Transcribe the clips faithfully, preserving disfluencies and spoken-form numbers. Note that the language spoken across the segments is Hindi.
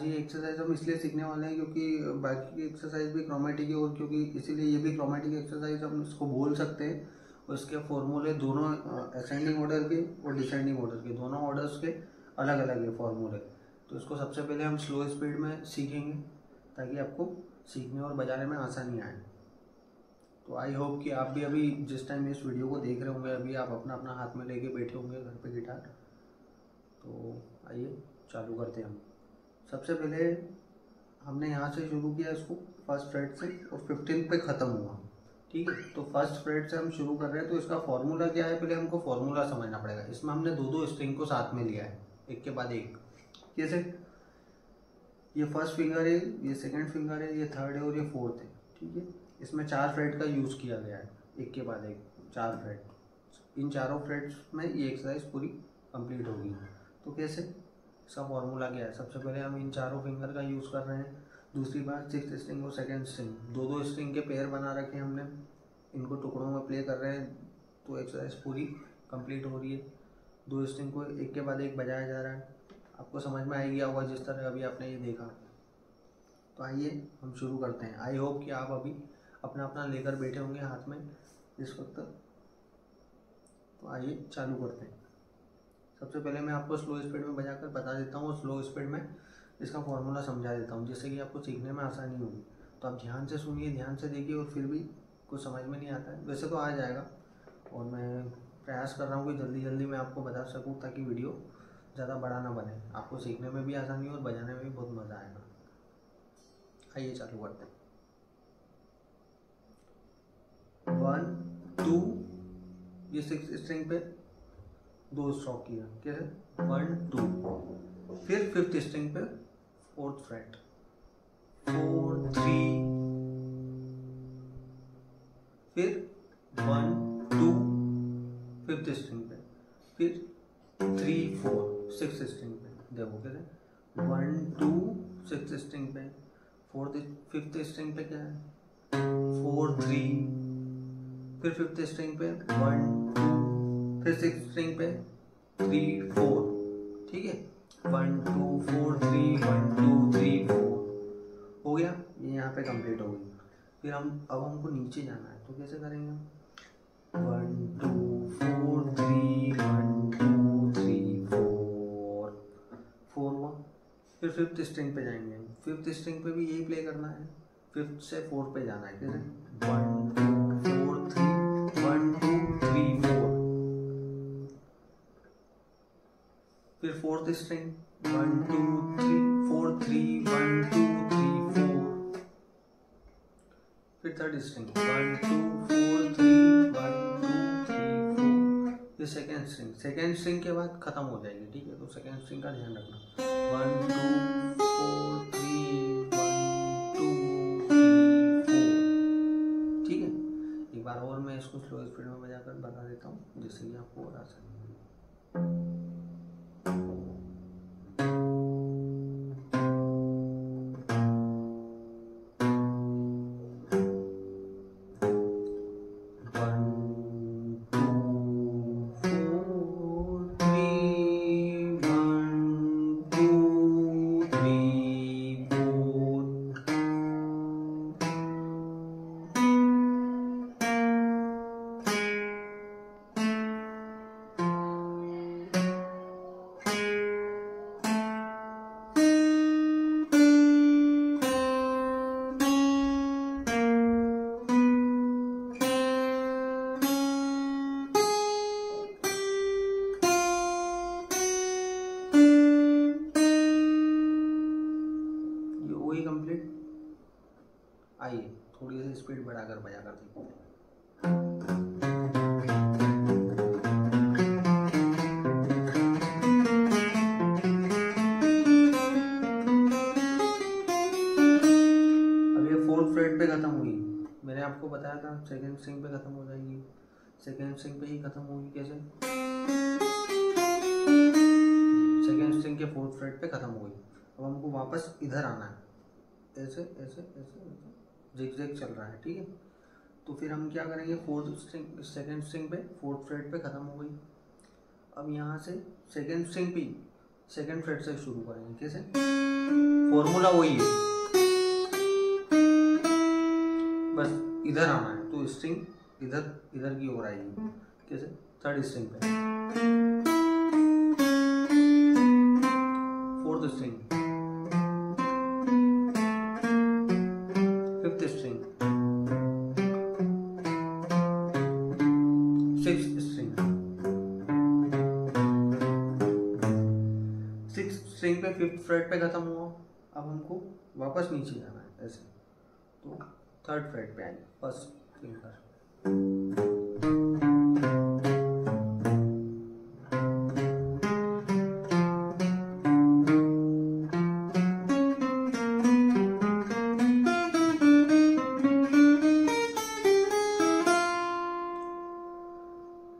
आज ये एक्सरसाइज हम इसलिए सीखने वाले हैं क्योंकि बाकी की एक्सरसाइज भी क्रोमेटिक है, और क्योंकि इसीलिए ये भी क्रोमेटिक एक्सरसाइज हम इसको बोल सकते हैं। उसके फॉर्मूले दोनों असेंडिंग ऑर्डर के और डिसेंडिंग ऑर्डर के, दोनों ऑर्डर्स के अलग अलग है फॉर्मूले। तो इसको सबसे पहले हम स्लो स्पीड में सीखेंगे ताकि आपको सीखने और बजाने में आसानी आए। तो आई होप कि आप भी अभी जिस टाइम इस वीडियो को देख रहे होंगे, अभी आप अपना अपना हाथ में लेके बैठे होंगे घर पे गिटार। तो आइए चालू करते हैं हम। सबसे पहले हमने यहाँ से शुरू किया इसको फर्स्ट फ्रेट से, और फिफ्टीन पे ख़त्म हुआ, ठीक है। तो फर्स्ट फ्रेट से हम शुरू कर रहे हैं, तो इसका फॉर्मूला क्या है पहले हमको फॉर्मूला समझना पड़ेगा। इसमें हमने दो दो स्ट्रिंग को साथ में लिया है, एक के बाद एक। जैसे ये फर्स्ट फिंगर है, ये सेकंड फिंगर है, ये थर्ड है और ये फोर्थ है, ठीक है। इसमें चार फ्रेट का यूज़ किया गया है, एक के बाद एक चार फ्रेट। इन चारों फ्रेट्स में ये एक्सरसाइज पूरी कंप्लीट होगी। तो कैसे, इसका फॉर्मूला क्या है? सबसे पहले हम इन चारों फिंगर का यूज़ कर रहे हैं, दूसरी बात सिक्स्थ स्ट्रिंग और सेकंड स्ट्रिंग, दो दो स्ट्रिंग के पेयर बना रखे हैं हमने, इनको टुकड़ों में प्ले कर रहे हैं। तो एक्सरसाइज पूरी कंप्लीट हो रही है, दो स्ट्रिंग को एक के बाद एक बजाया जा रहा है। आपको समझ में आ गया होगा जिस तरह अभी आपने ये देखा। तो आइए हम शुरू करते हैं। आई होप कि आप अभी अपना अपना लेकर बैठे होंगे हाथ में इस वक्त। तो आइए चालू करते हैं। सबसे पहले मैं आपको स्लो स्पीड में बजाकर बता देता हूँ, स्लो स्पीड में इसका फॉर्मूला समझा देता हूँ जिससे कि आपको सीखने में आसानी होगी। तो आप ध्यान से सुनिए, ध्यान से देखिए, और फिर भी कुछ समझ में नहीं आता है, वैसे तो आ जाएगा। और मैं प्रयास कर रहा हूँ कि जल्दी जल्दी मैं आपको बता सकूँ ताकि वीडियो ज़्यादा बड़ा ना बने, आपको सीखने में भी आसानी हो और बजाने में भी बहुत मज़ा आएगा। आइए चालू करते हैं। वन टू, ये सिक्स स्ट्रिंग पे दो स्ट्रोक किया, क्या है, वन टू। फिर फिफ्थ स्ट्रिंग पे फोर्थ फ्रेट, फोर थ्री, फिर वन टू फिफ्थ स्ट्रिंग पे, फिर थ्री फोर सिक्स स्ट्रिंग पे। देखो क्या है, वन टू सिक्स स्ट्रिंग पे, फोर्थ फिफ्थ स्ट्रिंग पे क्या है, फोर थ्री, फिर फिफ्थ स्ट्रिंग पे वन टू, फिर सिक्स स्ट्रिंग पे थ्री फोर, ठीक है, one two four three, one two three four हो गया, ये यहाँ पे कंप्लीट हो गई। फिर हम अब हमको नीचे जाना है, तो कैसे करेंगे हम, one two four three, one two three four, four हुआ। फिर फिफ्थ स्ट्रिंग पे जाएंगे, फिफ्थ स्ट्रिंग पे भी यही प्ले करना है, फिफ्थ से फोर्थ पे जाना है, कैसे, one two four three, one two three four. फिर fourth string, one two three four three, one two three four. फिर third string, one two four three, one two three four. फिर सेकेंड स्ट्रिंग, सेकेंड स्ट्रिंग के बाद खत्म हो जाएगी, ठीक है। तो सेकेंड स्ट्रिंग का ध्यान रखना, one two four three, one two three four, ठीक है। एक बार और मैं इसको स्लो स्पीड में बजाकर बता देता हूँ जिससे कि आपको और आसानी होगी। आइए थोड़ी सी स्पीड बढ़ाकर बजा कर देखते हैं। अब ये फोर्थ फ्रेट पे खत्म हुई, मैंने आपको बताया था सेकेंड स्ट्रिंग पे खत्म हो जाएगी, सेकेंड स्ट्रिंग पे ही खत्म होगी। कैसे, सेकेंड स्ट्रिंग के फोर्थ फ्रेट पे खत्म हो गई। अब हमको वापस इधर आना है, ऐसे ऐसे ऐसे ऐसे जिग जिग चल रहा है, ठीक है। तो फिर हम क्या करेंगे, फोर्थ स्ट्रिंग, सेकेंड स्ट्रिंग पे फोर्थ फ्रेट पे ख़त्म हो गई। अब यहाँ से सेकेंड स्ट्रिंग पे सेकेंड फ्रेट से शुरू करेंगे। कैसे? फॉर्मूला वही है, बस इधर आना है तो स्ट्रिंग इधर इधर की ओर आएगी। कैसे? थर्ड स्ट्रिंग पे, fourth string, fifth string, sixth string, sixth string पे फिफ्थ फ्रेट पे खत्म हुआ। अब हमको वापस नीचे जाना है ऐसे, तो थर्ड फ्रेट पे आएंगे फर्स्ट स्ट्रिंग पर।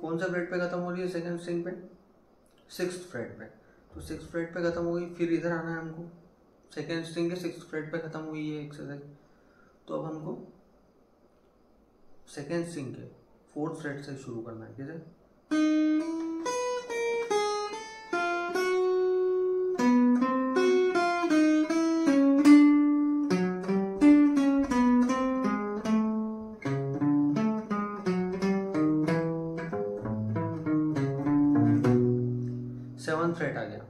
कौन सा फ्रेट पे खत्म हो रही है? सेकंड स्ट्रिंग पे, सिक्स्थ फ्रेट पे। तो सिक्स्थ फ्रेट पे खत्म हो गई, फिर इधर आना है हमको। सेकंड स्ट्रिंग के सिक्स्थ फ्रेट पे खत्म हुई है एक्सरसाइज। तो अब हमको सेकंड स्ट्रिंग के फोर्थ फ्रेट से शुरू करना है। ठीक है, सेवन फ्रेट आ गया।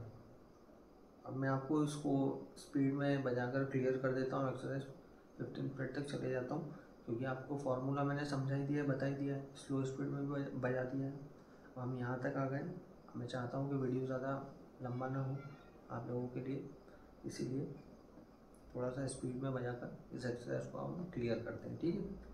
अब मैं आपको इसको स्पीड में बजाकर क्लियर कर देता हूँ, एक्सरसाइज फिफ्टीन फ्रेट तक चले जाता हूँ, क्योंकि आपको फार्मूला मैंने समझा ही दिया है, बता ही दिया है, स्लो स्पीड में भी बजा दिया है। अब हम यहाँ तक आ गए। मैं चाहता हूँ कि वीडियो ज़्यादा लंबा ना हो आप लोगों के लिए, इसीलिए थोड़ा सा स्पीड में बजाकर इस एक्सरसाइज को हम क्लियर करते हैं। ठीक है,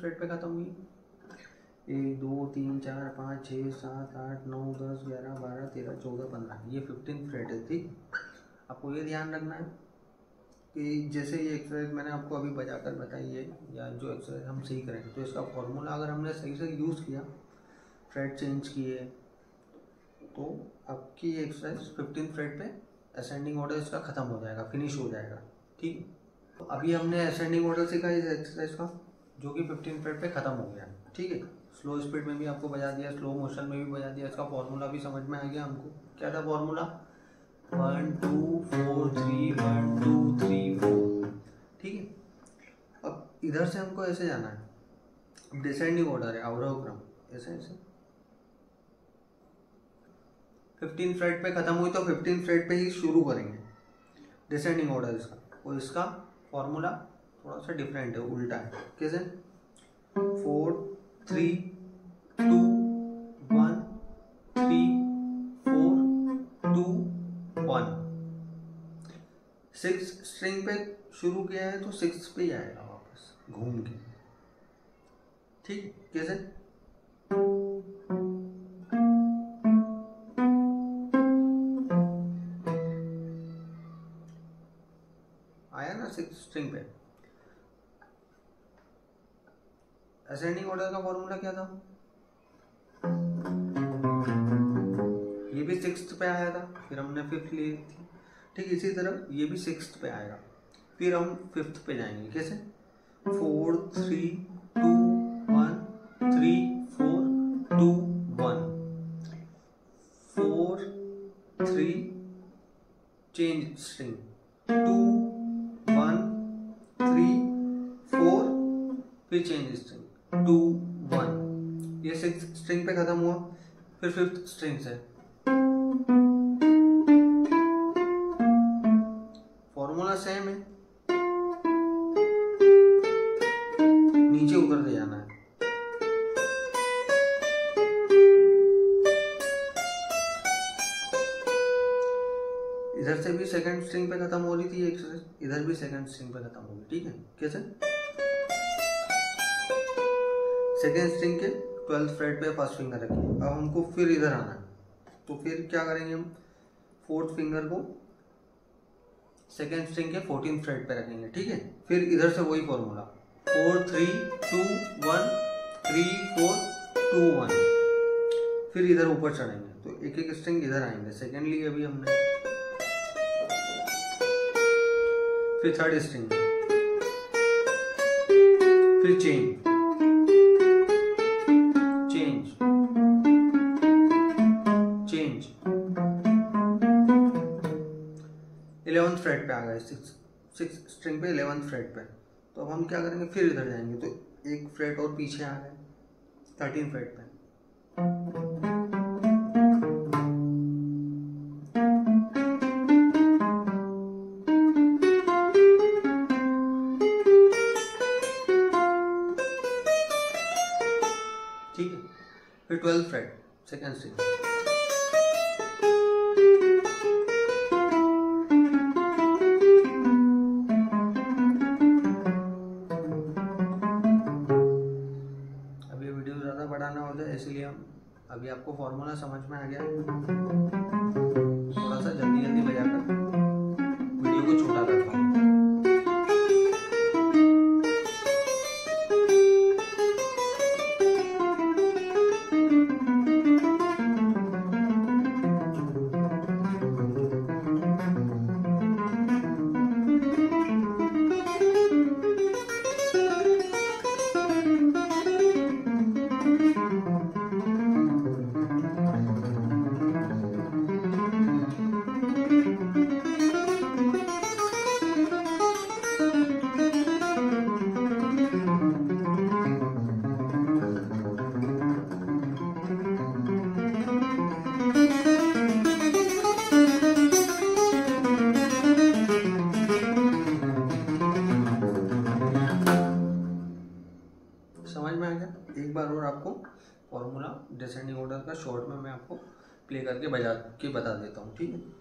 फ्रेट पे खत्म हुई। एक दो तीन चार पाँच छः सात आठ नौ दस ग्यारह बारह तेरह चौदह पंद्रह, ये फिफ्टीन फ्रेट है। ठीक, आपको ये ध्यान रखना है कि जैसे ये एक्सरसाइज मैंने आपको अभी बजाकर बताई है या जो एक्सरसाइज हम सीख रहे हैं, तो इसका फॉर्मूला अगर हमने सही से यूज़ किया, फ्रेट चेंज किए, तो आपकी एक्सरसाइज फिफ्टीन फ्रेट पे असेंडिंग ऑर्डर इसका ख़त्म हो जाएगा, फिनिश हो जाएगा। ठीक, तो अभी हमने असेंडिंग ऑर्डर सीखा इस एक्सरसाइज का, जो कि फिफ्टीन फ्रेट पे ख़त्म हो गया। ठीक है, स्लो स्पीड में भी आपको बजा दिया, स्लो मोशन में भी बजा दिया, इसका फॉर्मूला भी समझ में आ गया हमको। क्या था formula? One two four three, one two three four. ठीक है, अब इधर से हमको ऐसे जाना है। अब डिसेंडिंग ऑर्डर है, अवरोह क्रम, ऐसे ऐसे। फिफ्टीन फ्रेट पे ख़त्म हुई तो फिफ्टीन फ्रेट पे ही शुरू करेंगे, डिसेंडिंग ऑर्डर इसका। और इसका फॉर्मूला थोड़ा सा डिफरेंट है, उल्टा है। कैसे? Four three two one, three four two one. Six string पे शुरू किया है तो सिक्स पे ही आएगा वापस घूम के। ठीक, कैसे? आया ना सिक्स स्ट्रिंग पे। असेंडिंग ऑर्डर का फॉर्मूला क्या था? ये भी सिक्स्थ पे आया था, फिर हमने फिफ्थ ली थी। ठीक, इसी तरह ये भी सिक्स्थ पे आएगा, फिर हम फिफ्थ पे जाएंगे। कैसे? Four three two one, three four two one, four three change string, two one three four, फिर चेंज स्ट्रिंग टू वन। ये सिक्स स्ट्रिंग पे खत्म हुआ, फिर फिफ्थ स्ट्रिंग से। फॉर्मूला सेम है, नीचे उतरते जाना है। इधर से भी सेकंड स्ट्रिंग पे खत्म हो रही थी एक्सरसाइज, इधर भी सेकंड स्ट्रिंग पे खत्म होगी। ठीक है, कैसे? सेकंड स्ट्रिंग के ट्वेल्थ फ्रेट पे फर्स्ट फिंगर रखिए। अब हमको फिर इधर आना है, तो फिर क्या करेंगे हम, फोर्थ फिंगर को सेकेंड स्ट्रिंग के फोर्टीन फ्रेट पे रखेंगे। ठीक है, फिर इधर से वही formula four three two one three four two one, फिर इधर ऊपर चढ़ेंगे तो एक एक स्ट्रिंग इधर आएंगे। सेकेंड ली अभी हमने, फिर थर्ड स्ट्रिंग, फिर change change change eleventh fret पे आ गए, सिक्स सिक्स स्ट्रिंग पे इलेवंथ फ्रेट पे। तो अब हम क्या करेंगे, फिर इधर जाएंगे तो एक फ्रेट और पीछे आ गए थर्टीन फ्रेट पे। ठीक है, फिर ट्वेल्थ फ्रेट सेकेंड स्ट्रिंग, इसलिए हम अभी आपको फॉर्मूला समझ में आ गया। थोड़ा सा जल्दी जल्दी बजाकर वीडियो को छोटा करता हूँ। एक बार और आपको फॉर्मूला डिसेंडिंग ऑर्डर का शॉर्ट में मैं आपको प्ले करके बजा के बता देता हूँ। ठीक है,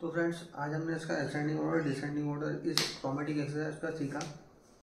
तो फ्रेंड्स आज हमने इसका असेंडिंग ऑर्डर डिसेंडिंग ऑर्डर इस क्रोमेटिक एक्सरसाइज का सीखा।